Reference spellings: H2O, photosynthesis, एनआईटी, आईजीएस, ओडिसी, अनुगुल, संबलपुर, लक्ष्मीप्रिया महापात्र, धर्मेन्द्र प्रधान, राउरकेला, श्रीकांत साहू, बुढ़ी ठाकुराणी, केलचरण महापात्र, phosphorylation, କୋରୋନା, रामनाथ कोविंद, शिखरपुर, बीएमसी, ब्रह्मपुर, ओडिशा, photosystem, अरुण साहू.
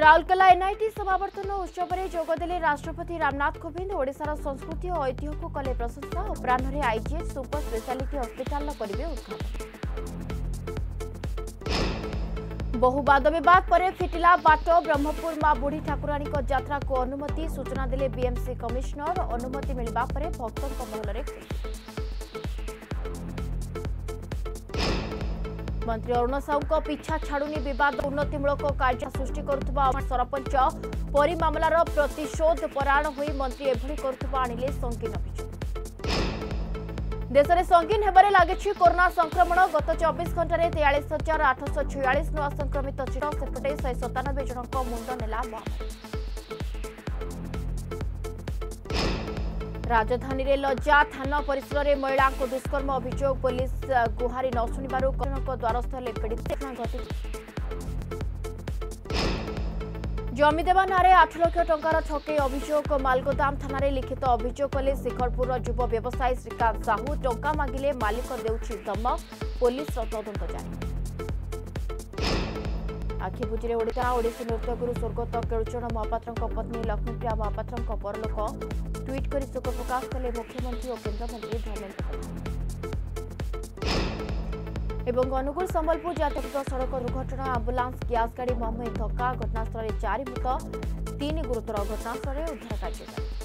राउरकेला एनआईटी समावर्तन उत्सव जोगदे राष्ट्रपति रामनाथ कोविंद ओडिशार संस्कृति और ऐतिह्य को कले प्रशंसा अपराह में आईजीएस सुपर स्पेशलिटी हॉस्पिटल करेंगे उद्घाटन। बहु वाद बद पर फिटिला बाट ब्रह्मपुर मां बुढ़ी ठाकुराणी यात्रा को अनुमति सूचना देले बीएमसी कमिश्नर अनुमति मिलवा पर भक्तों महल खुशी। मंत्री अरुण साहू पिछा छाड़ुनी बद उन्नतिमूलक कार्य सृष्टि कर सरपंच परी मामलार प्रतिशोध पराण हो मंत्री एभली करें संगीन अभियोग। देश में संगीन होबारे लगी कोरोना संक्रमण गत 24 घंटे 43,846 नूआ संक्रमित चिन्ह सेपटे 197 जनों मुंड नेला। राजधानी रे लज्जा थाना परिसर में महिला को दुष्कर्म अभियोग पुलिस गुहारी न शुणव द्वारस्थ पीड़ित। जमी देवा नारे 8 लाख टंकार ठके अभियोग मालगोदाम थाना रे लिखित अभियोग कले शिखरपुर युव व्यवसायी श्रीकांत साहू टंका मागिले मालिक देउछि धमक पुलिस तदंत जारी। आखिबुझी ओडिसी नृत्य गुरु स्वर्गत केलचरण महापात्र पत्नी लक्ष्मीप्रिया महापात्र परलोक ट्वीट कर शोक प्रकाश कले मुख्यमंत्री और केन्द्रमंत्री धर्मेन्द्र प्रधान। अनुगुल संबलपुर जातीय सड़क दुर्घटना आंबुलांस ग्यास गाड़ी मुहांमुही धक्का घटनास्थल 4 मृत 3 गुरुतर घटनास्थल उद्धार कार्य।